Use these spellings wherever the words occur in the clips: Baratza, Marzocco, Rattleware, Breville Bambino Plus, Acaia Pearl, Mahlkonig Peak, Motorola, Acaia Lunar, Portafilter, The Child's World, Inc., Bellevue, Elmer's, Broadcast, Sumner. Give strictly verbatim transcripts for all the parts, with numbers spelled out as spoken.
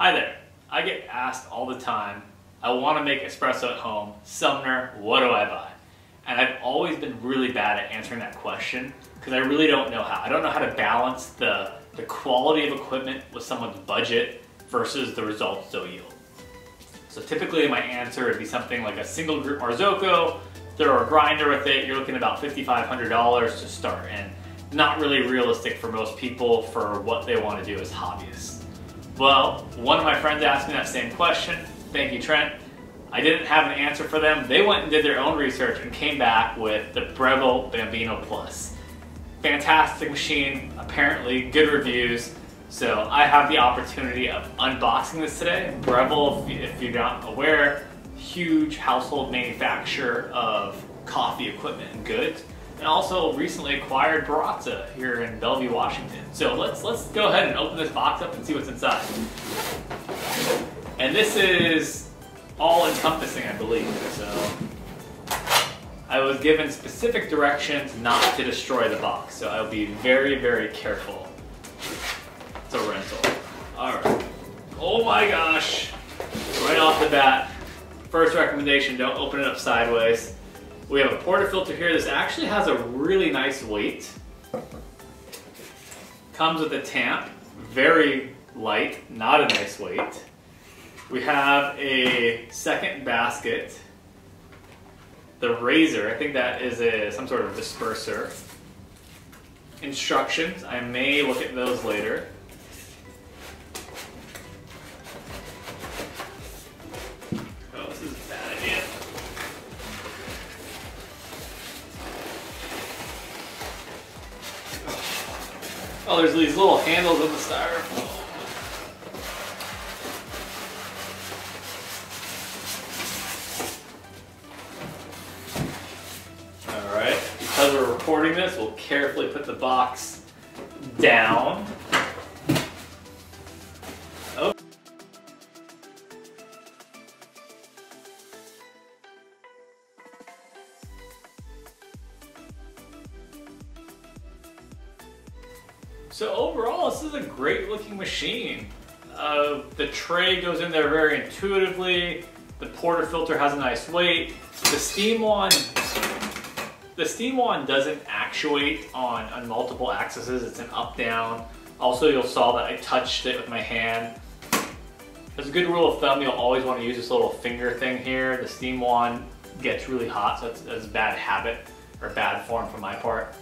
Hi there. I get asked all the time, I want to make espresso at home, Sumner, what do I buy? And I've always been really bad at answering that question because I really don't know how. I don't know how to balance the, the quality of equipment with someone's budget versus the results they'll yield. So typically my answer would be something like a single group Marzocco, throw a grinder with it, you're looking at about fifty-five hundred dollars to start, and not really realistic for most people for what they want to do as hobbyists. Well, one of my friends asked me that same question. Thank you, Trent. I didn't have an answer for them. They went and did their own research and came back with the Breville Bambino Plus. Fantastic machine, apparently good reviews. So I have the opportunity of unboxing this today. Breville, if you're not aware, huge household manufacturer of coffee equipment and goods, and also recently acquired Baratza here in Bellevue, Washington. So let's let's go ahead and open this box up and see what's inside. And this is all-encompassing, I believe. So I was given specific directions not to destroy the box, so I'll be very, very careful. It's a rental. All right. Oh my gosh! Right off the bat. First recommendation, don't open it up sideways. We have a portafilter here. This actually has a really nice weight. Comes with a tamp, very light, not a nice weight. We have a second basket. The razor, I think that is a, some sort of disperser. Instructions, I may look at those later. Oh, there's these little handles on the styrofoam. All right, because we're recording this, we'll carefully put the box down. Oh. So overall, this is a great looking machine. Uh, the tray goes in there very intuitively. The portafilter has a nice weight. The steam wand, the steam wand doesn't actuate on, on multiple axes. It's an up down. Also, you'll saw that I touched it with my hand. As a good rule of thumb, you'll always want to use this little finger thing here. The steam wand gets really hot, so that's, that's a bad habit or bad form for my part.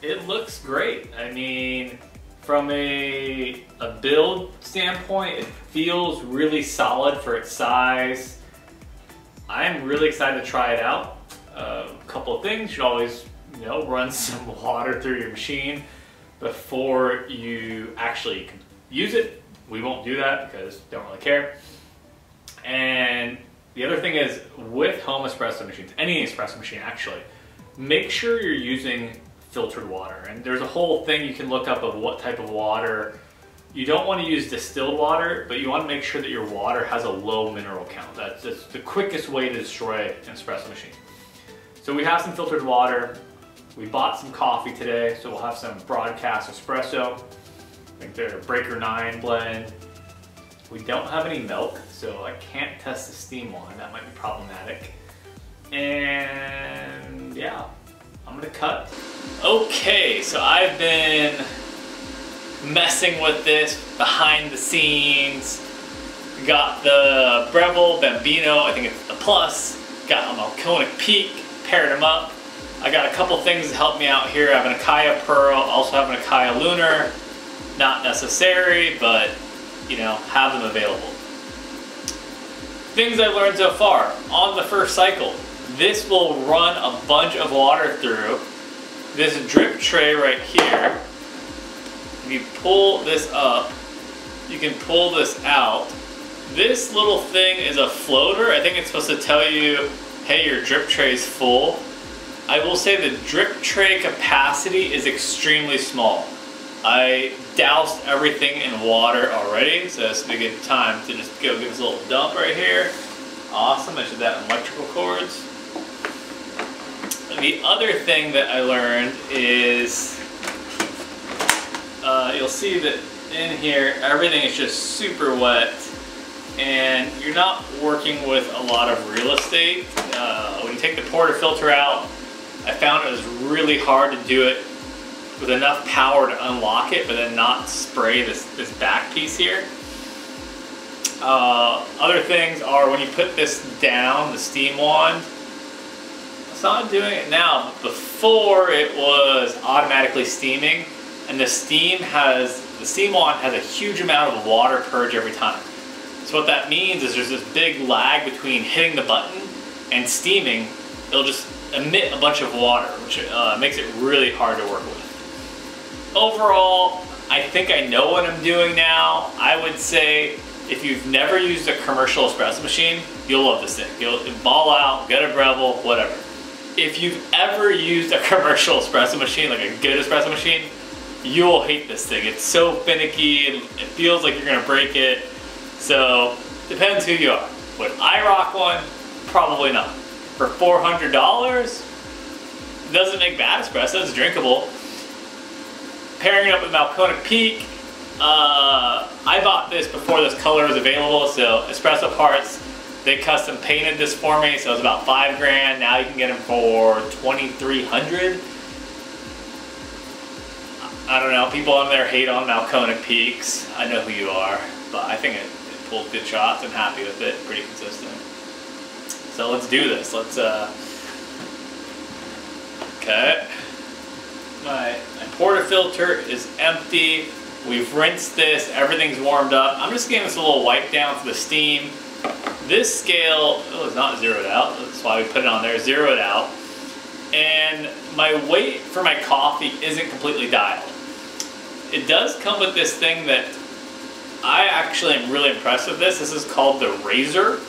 It looks great. I mean, from a, a build standpoint, it feels really solid for its size. I'm really excited to try it out. A uh, couple of things, you should always, you know, run some water through your machine before you actually use it. We won't do that because don't really care. And the other thing is with home espresso machines, any espresso machine actually, make sure you're using filtered water. And there's a whole thing you can look up of what type of water. You don't want to use distilled water, but you want to make sure that your water has a low mineral count. That's just the quickest way to destroy an espresso machine. So we have some filtered water. We bought some coffee today, so we'll have some Broadcast espresso. I think they're a Breaker nine blend. We don't have any milk, so I can't test the steam one. That might be problematic. And yeah, I'm gonna cut. Okay, so I've been messing with this behind the scenes. We got the Breville Bambino, I think it's the Plus. Got a Mahlkonig Peak, paired them up. I got a couple things to help me out here. I have an Acaia Pearl, also have an Acaia Lunar. Not necessary, but you know, have them available. Things I've learned so far on the first cycle. This will run a bunch of water through. This drip tray right here, if you pull this up, you can pull this out. This little thing is a floater. I think it's supposed to tell you, hey, your drip tray is full. I will say the drip tray capacity is extremely small. I doused everything in water already, so this would be a good time to just go give this little dump right here. Awesome, I did that in electrical cords. The other thing that I learned is, uh, you'll see that in here, everything is just super wet, and you're not working with a lot of real estate. Uh, when you take the Porter filter out, I found it was really hard to do it with enough power to unlock it, but then not spray this, this back piece here. Uh, other things are when you put this down, the steam wand, it's not doing it now, but before it was automatically steaming, and the steam has, the steam wand has a huge amount of water purge every time. So what that means is there's this big lag between hitting the button and steaming. It'll just emit a bunch of water, which uh, makes it really hard to work with. Overall, I think I know what I'm doing now. I would say if you've never used a commercial espresso machine, you'll love this thing. You'll ball out, get a Breville, whatever. If you've ever used a commercial espresso machine, like a good espresso machine, you'll hate this thing. It's so finicky, and it feels like you're gonna break it. So, depends who you are. Would I rock one? Probably not. For four hundred dollars, it doesn't make bad espresso, it's drinkable. Pairing it up with Mahlkonig Peak, uh, I bought this before this color was available, so Espresso Parts, they custom painted this for me, so it was about five grand. Now you can get them for twenty-three hundred. I don't know, people on there hate on Mahlkonig Peaks. I know who you are, but I think it, it pulled good shots. I'm happy with it, pretty consistent. So let's do this. Let's, uh, okay. My, my Porter filter is empty. We've rinsed this, everything's warmed up. I'm just giving this a little wipe down for the steam. This scale, oh, it's not zeroed out. That's why we put it on there, zeroed out. And my weight for my coffee isn't completely dialed. It does come with this thing that I actually am really impressed with this. This is called the Razor,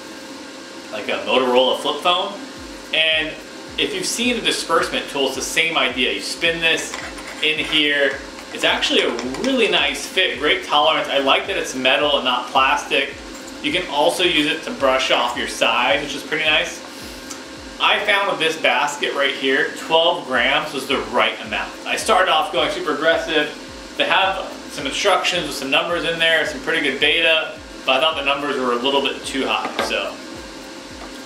like a Motorola flip phone. And if you've seen the disbursement tool, it's the same idea. You spin this in here. It's actually a really nice fit, great tolerance. I like that it's metal and not plastic. You can also use it to brush off your sides, which is pretty nice. I found with this basket right here, twelve grams was the right amount. I started off going super aggressive. They have some instructions with some numbers in there, some pretty good data, but I thought the numbers were a little bit too high. So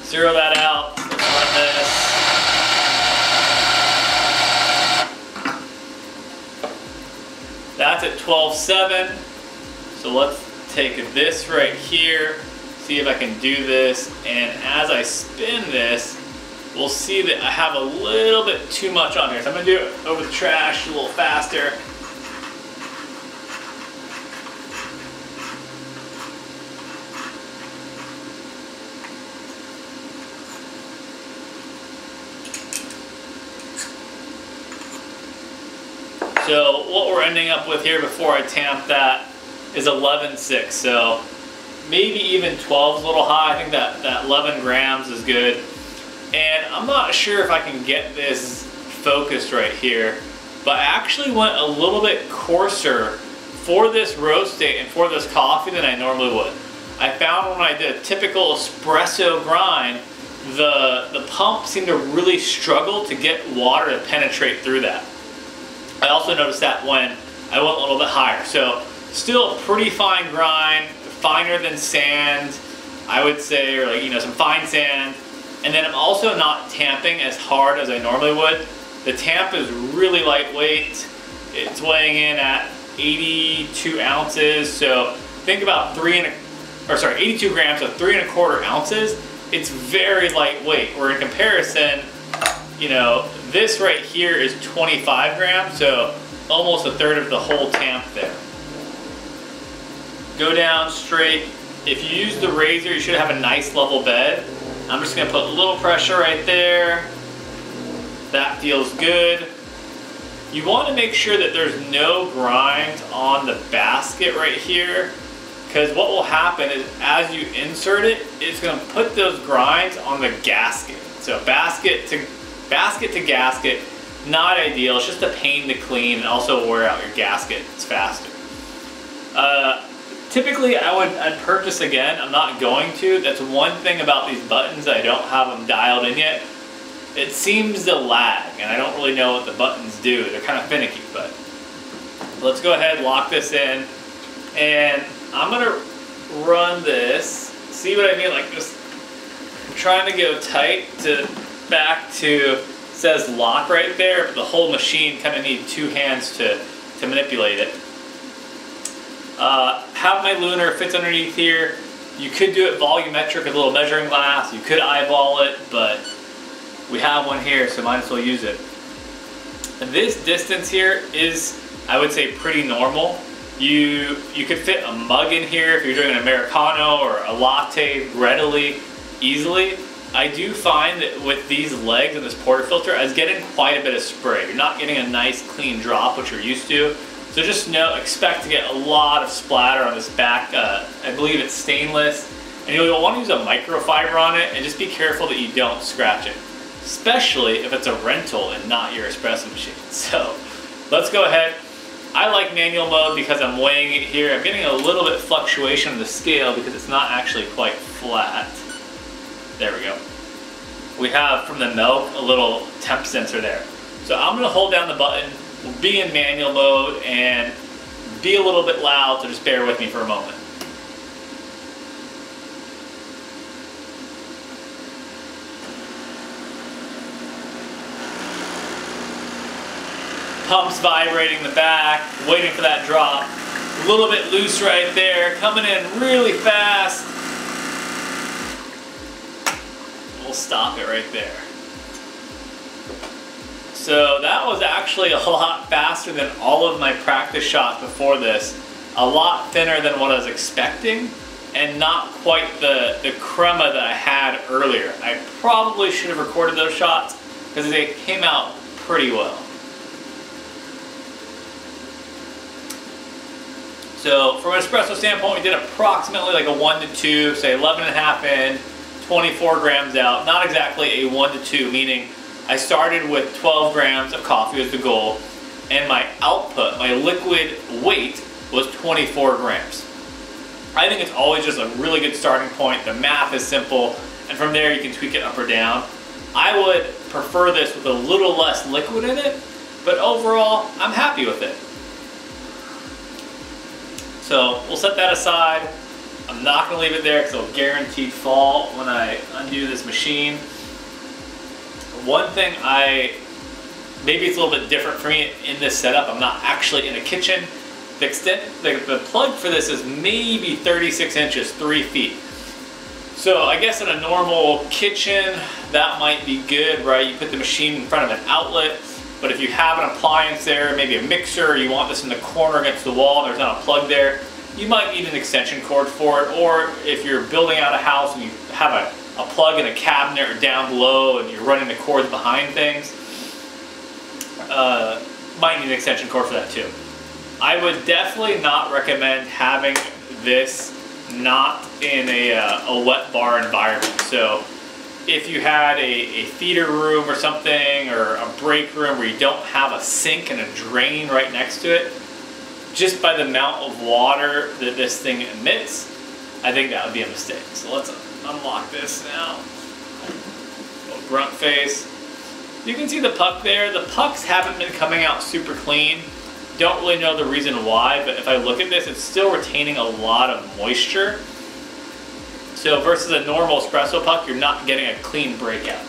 zero that out, let's run this. That's at twelve seven. So let's take this right here, see if I can do this. And as I spin this, we'll see that I have a little bit too much on here. So I'm gonna do it over the trash a little faster. So what we're ending up with here before I tamp that is eleven point six, so maybe even twelve is a little high. I think that, that eleven grams is good. And I'm not sure if I can get this focused right here, but I actually went a little bit coarser for this roast date and for this coffee than I normally would. I found when I did a typical espresso grind, the, the pump seemed to really struggle to get water to penetrate through that. I also noticed that when I went a little bit higher. So still a pretty fine grind, finer than sand, I would say, or like, you know, some fine sand. And then I'm also not tamping as hard as I normally would. The tamp is really lightweight. It's weighing in at eighty-two ounces. So think about three and a, or sorry, eighty-two grams, so three and a quarter ounces. It's very lightweight. Where in comparison, you know, this right here is twenty-five grams, so almost a third of the whole tamp there. Go down straight. If you use the razor, you should have a nice level bed. I'm just gonna put a little pressure right there. That feels good. You wanna make sure that there's no grind on the basket right here, because what will happen is as you insert it, it's gonna put those grinds on the gasket. So basket to Basket to gasket, not ideal. It's just a pain to clean and also wear out your gasket. It's faster. Uh, typically, I would I'd purchase again. I'm not going to. That's one thing about these buttons. I don't have them dialed in yet. It seems to lag, and I don't really know what the buttons do. They're kind of finicky, but let's go ahead, lock this in. And I'm gonna run this, see what I mean, like just trying to go tight to back to, it says lock right there, but the whole machine kind of needs two hands to, to manipulate it. Uh, how my Lunar fits underneath here, you could do it volumetric with a little measuring glass, you could eyeball it, but we have one here, so might as well use it. This distance here is, I would say, pretty normal. You you could fit a mug in here if you're doing an Americano or a latte readily, easily. I do find that with these legs and this portafilter, I was getting quite a bit of spray. You're not getting a nice clean drop, which you're used to. So just know, expect to get a lot of splatter on this back. Uh, I believe it's stainless. And you'll want to use a microfiber on it, and just be careful that you don't scratch it, especially if it's a rental and not your espresso machine. So let's go ahead. I like manual mode because I'm weighing it here. I'm getting a little bit fluctuation of the scale because it's not actually quite flat. There we go. We have from the milk a little temp sensor there. So I'm gonna hold down the button, be in manual mode, and be a little bit loud, so just bear with me for a moment. Pumps vibrating the back, waiting for that drop. A little bit loose right there, coming in really fast. We'll stop it right there. So that was actually a lot faster than all of my practice shots before this. A lot thinner than what I was expecting, and not quite the, the crema that I had earlier. I probably should have recorded those shots because they came out pretty well. So from an espresso standpoint, we did approximately like a one to two, say eleven and a half in, twenty-four grams out. Not exactly a one to two, meaning I started with twelve grams of coffee as the goal, and my output, my liquid weight, was twenty-four grams. I think it's always just a really good starting point. The math is simple, and from there you can tweak it up or down. I would prefer this with a little less liquid in it, but overall, I'm happy with it. So we'll set that aside. I'm not gonna leave it there because it'll guaranteed fall when I undo this machine. One thing I, maybe it's a little bit different for me in this setup, I'm not actually in a kitchen. The extent, the, the plug for this is maybe thirty-six inches, three feet. So I guess in a normal kitchen, that might be good, right? You put the machine in front of an outlet. But if you have an appliance there, maybe a mixer, you want this in the corner against the wall, there's not a plug there, you might need an extension cord for it. Or if you're building out a house and you have a, a plug in a cabinet or down below and you're running the cords behind things, uh, might need an extension cord for that too. I would definitely not recommend having this not in a, uh, a wet bar environment. So if you had a, a theater room or something, or a break room where you don't have a sink and a drain right next to it, just by the amount of water that this thing emits, I think that would be a mistake. So let's unlock this now. Little grunt face. You can see the puck there. The pucks haven't been coming out super clean. Don't really know the reason why, but if I look at this, it's still retaining a lot of moisture. So versus a normal espresso puck, you're not getting a clean breakout.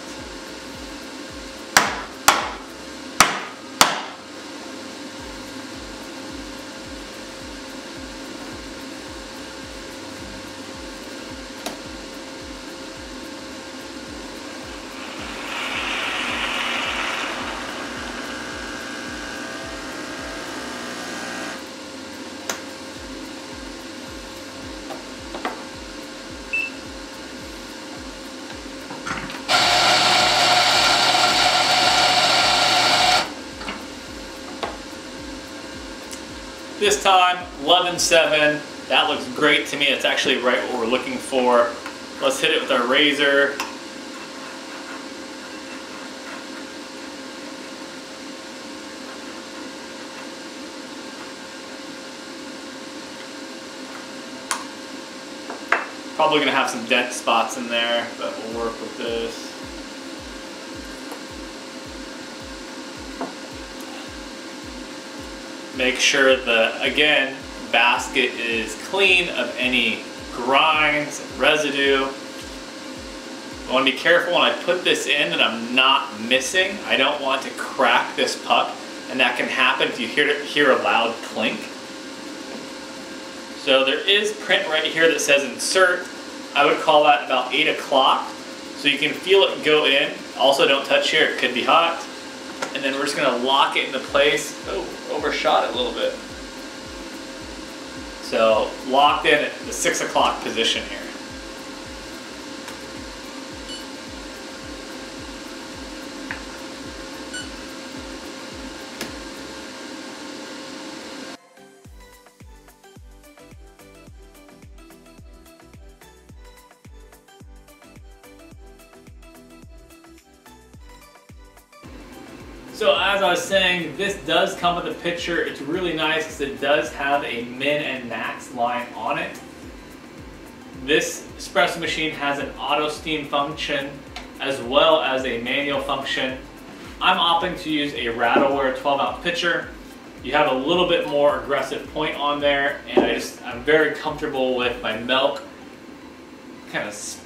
This time, eleven seven. That looks great to me. It's actually right what we're looking for. Let's hit it with our razor. Probably gonna have some dent spots in there, but we'll work with this. Make sure the, again, basket is clean of any grinds, residue. I want to be careful when I put this in that I'm not missing. I don't want to crack this puck, and that can happen if you hear, hear a loud clink. So there is print right here that says insert. I would call that about eight o'clock, so you can feel it go in. Also, don't touch here, it could be hot. And then we're just going to lock it into place. Oh, overshot it a little bit. So locked in at the six o'clock position here. So as I was saying, this does come with a picture. It's really nice because it does have a min and max line on it. This espresso machine has an auto steam function as well as a manual function. I'm opting to use a Rattleware twelve ounce pitcher. You have a little bit more aggressive point on there, and I just, I'm very comfortable with my milk. Kind of,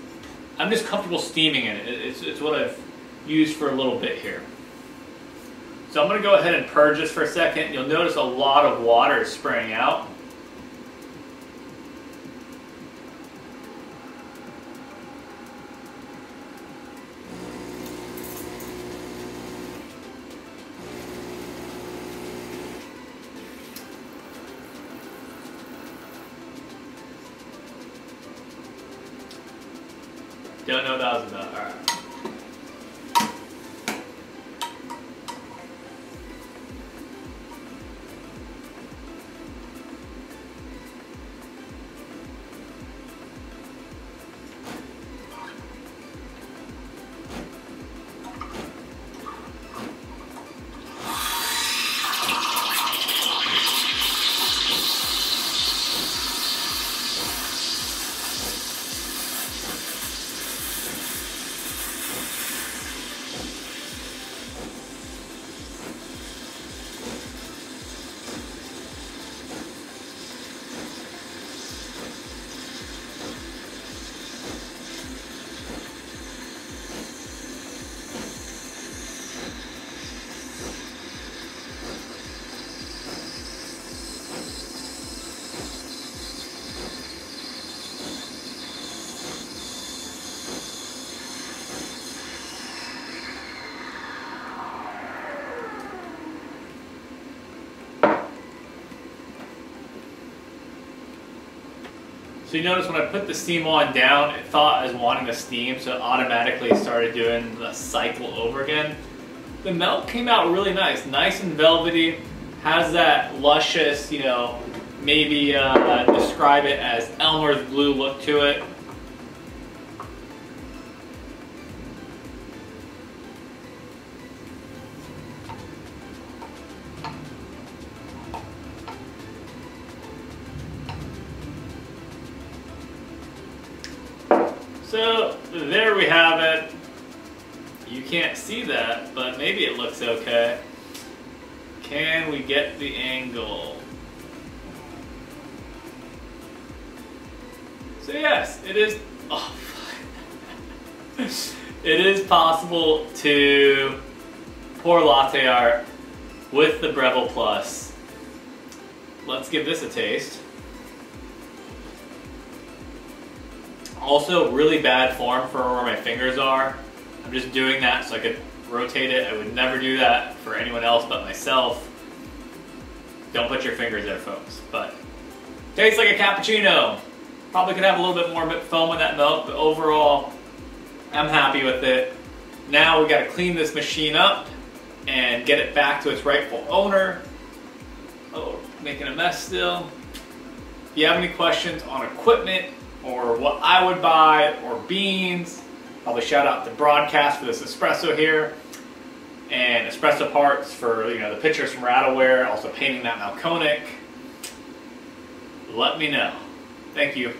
I'm just comfortable steaming in it. It's, it's what I've used for a little bit here. So I'm going to go ahead and purge this for a second. You'll notice a lot of water is spraying out. Don't know what that was about. All right. So you notice when I put the steam on down, it thought I was wanting to steam, so it automatically started doing the cycle over again. The melt came out really nice, nice and velvety, has that luscious, you know, maybe uh, describe it as Elmer's blue look to it. So there we have it. You can't see that, but maybe it looks okay. Can we get the angle? So yes, it is, oh, it is possible to pour latte art with the Breville Plus. Let's give this a taste. Also, really bad form for where my fingers are. I'm just doing that so I could rotate it. I would never do that for anyone else but myself. Don't put your fingers there, folks. But tastes like a cappuccino. Probably could have a little bit more foam in that milk, but overall, I'm happy with it. Now we got to clean this machine up and get it back to its rightful owner. Oh, making a mess still. If you have any questions on equipment, or what I would buy, or beans. Probably shout out to Broadcast for this espresso here, and espresso parts for, you know, the pictures from Rattleware, also painting that Mahlkonig. Let me know. Thank you.